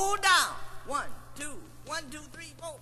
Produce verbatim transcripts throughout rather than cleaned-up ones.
Hoe down. One, two, one, two, three, four.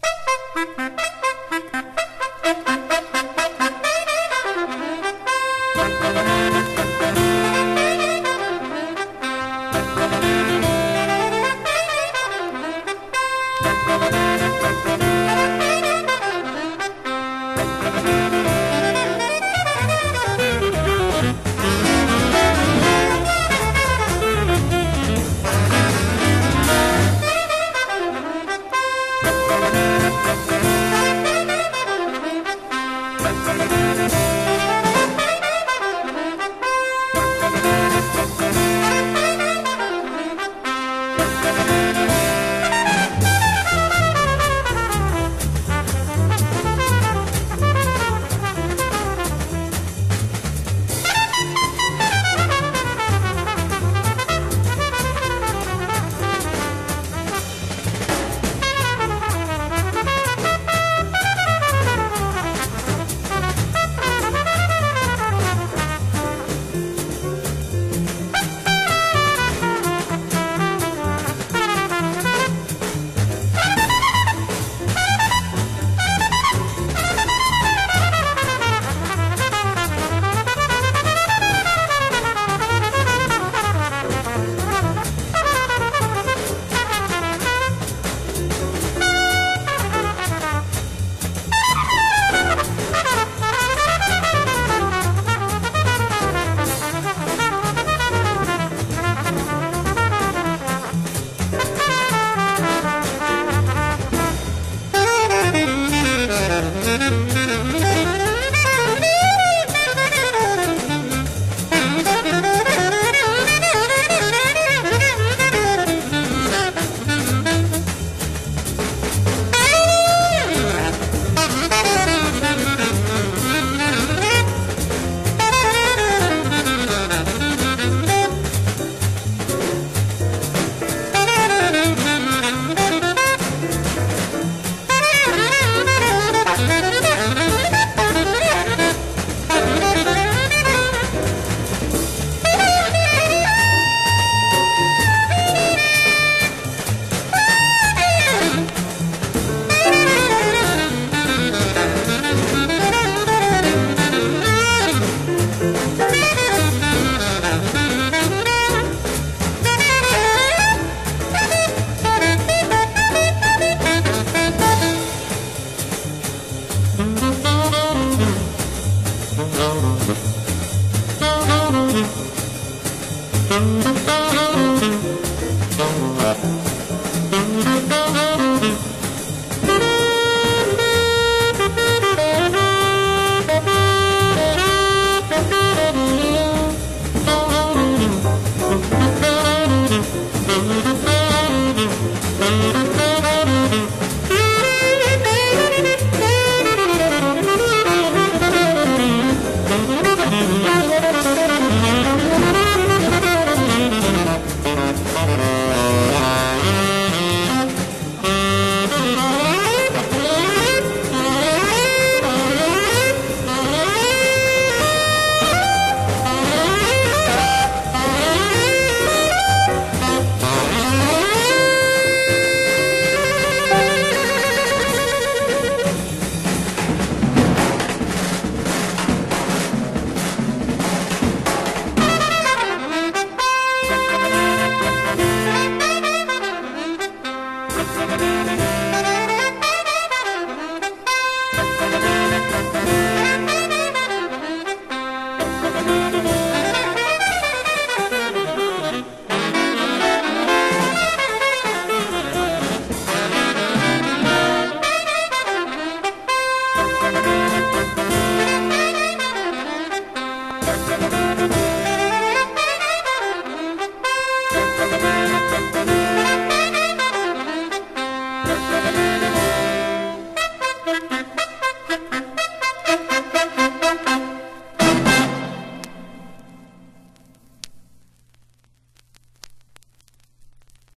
Thank you.